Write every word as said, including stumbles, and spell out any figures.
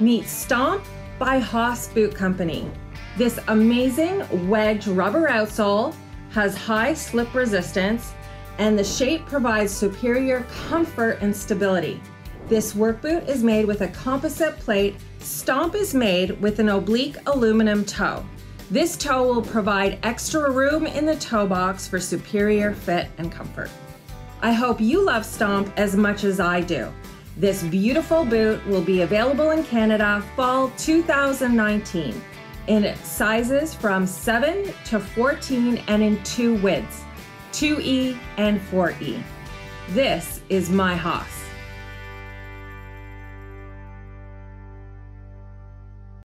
Meet Stomp by HOSS Boot Company. This amazing wedge rubber outsole has high slip resistance, and the shape provides superior comfort and stability. This work boot is made with a composite plate. Stomp is made with an oblique aluminum toe. This toe will provide extra room in the toe box for superior fit and comfort. I hope you love Stomp as much as I do. This beautiful boot will be available in Canada fall two thousand nineteen in sizes from seven to fourteen and in two widths, two E and four E. This is my HOSS.